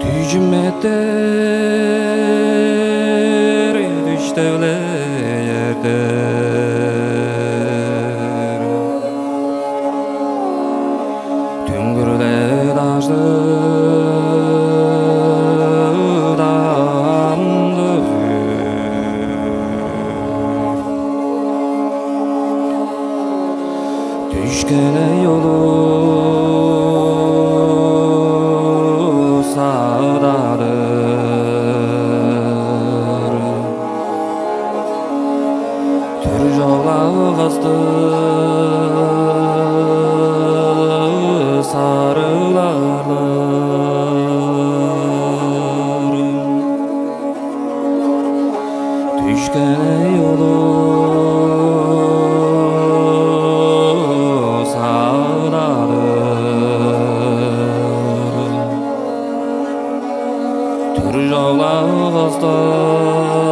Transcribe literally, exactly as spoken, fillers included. Tücmeder düştevler Tüngürler aşkı damdır Düşkene yolu Kastı sarılarlar düşkene yolu sarılar Türcavlar kastı